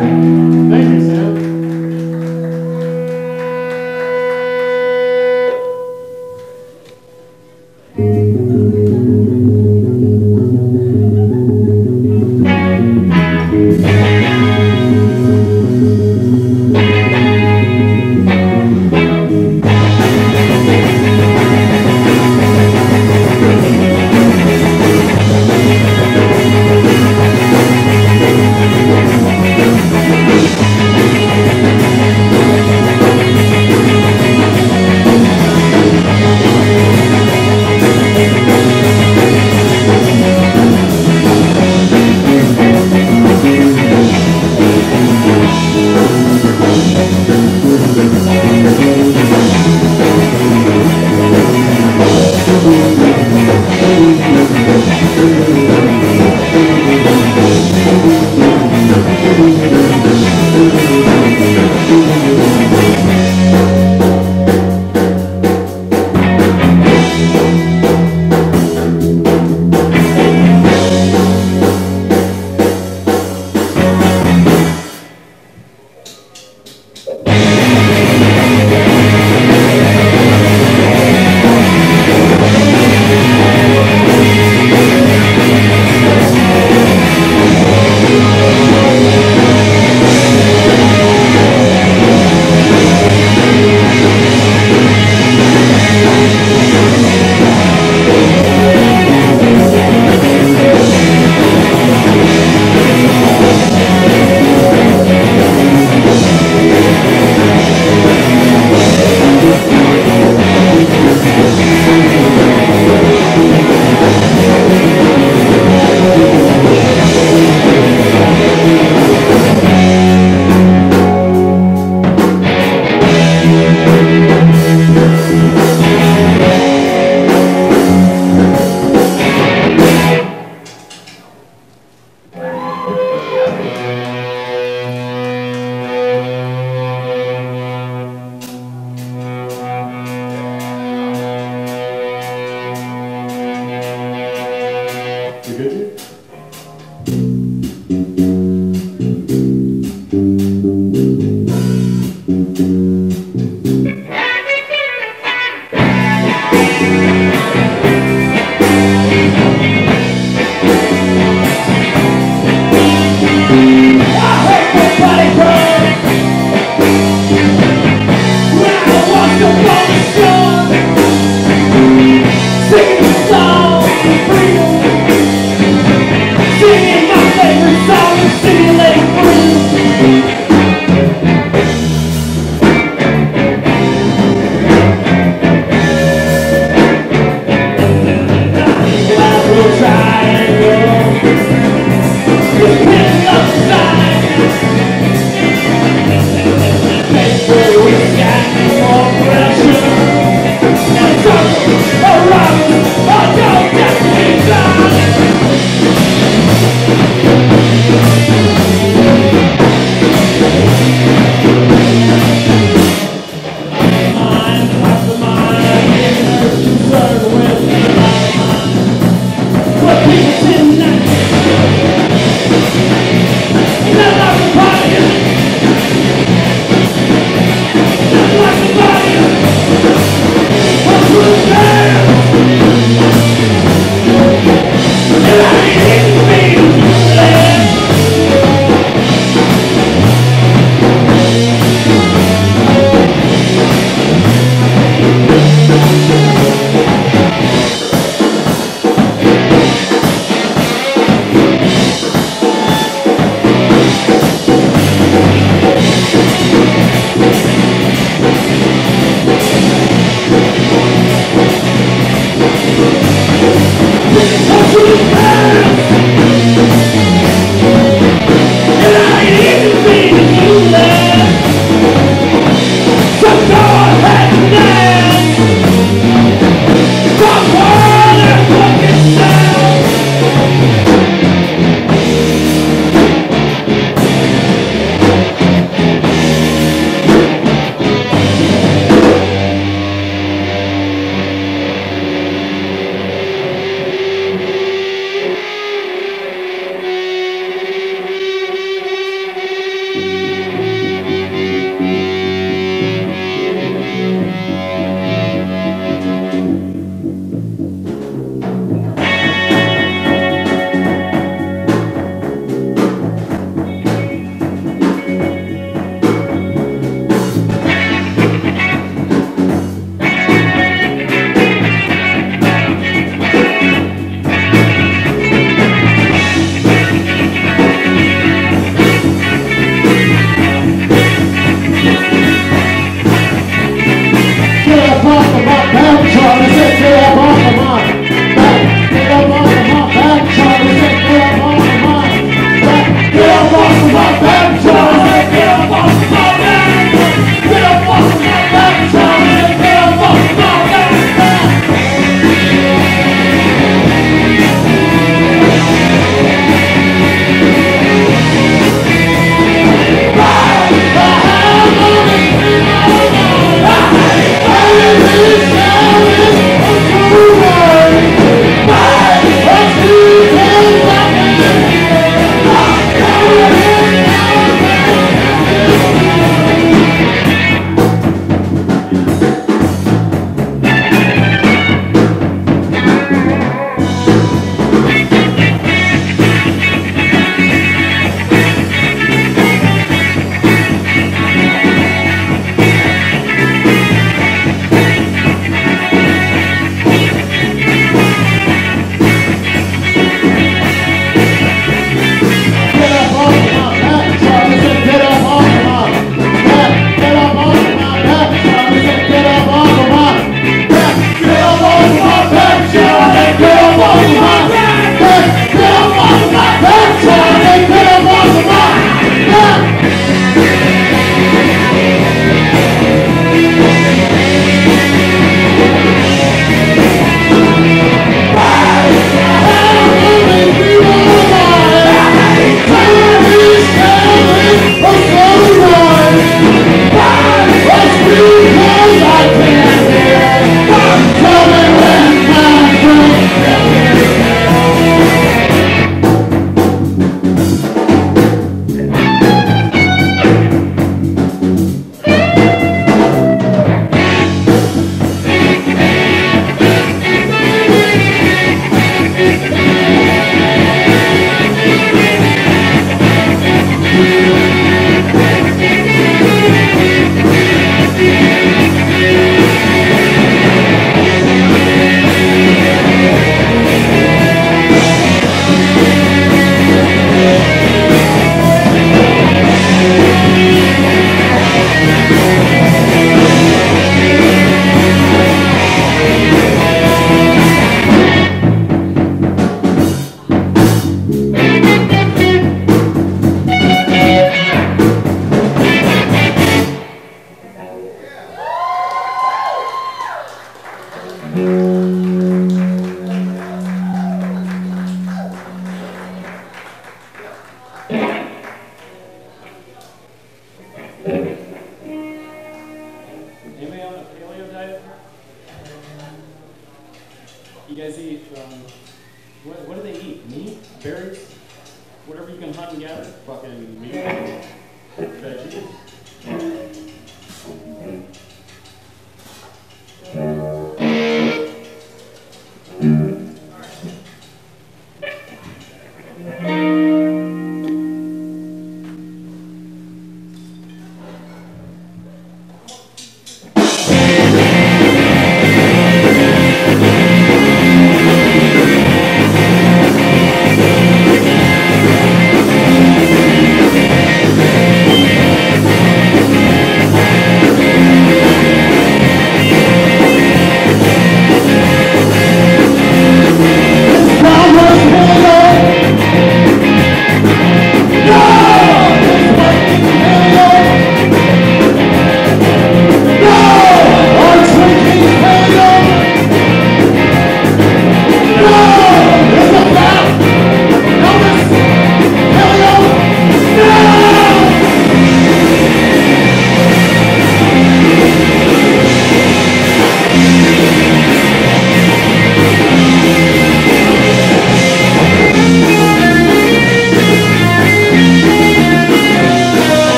Thank you, Sam. Singing my favorite song, stimulating groove.